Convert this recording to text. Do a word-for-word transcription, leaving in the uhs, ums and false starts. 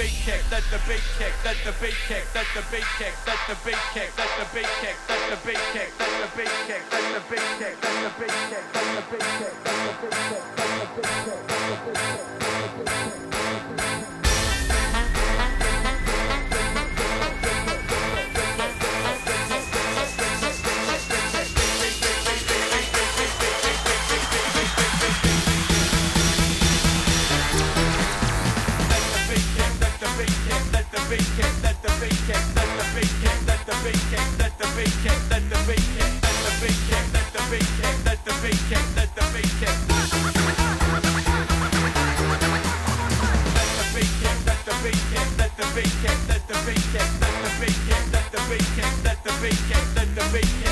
bait kick, let the bait kick, let the bait kick, let the bait kick, let the bait kick, let the bait kick, let the bait kick, let the bait kick, let the bait kick, let the bait kick, let the bait kick, let the bait kick, let the bait kick, let the bait kick. Let the bait kick, let the bait kick, let the bait kick, let the bait kick.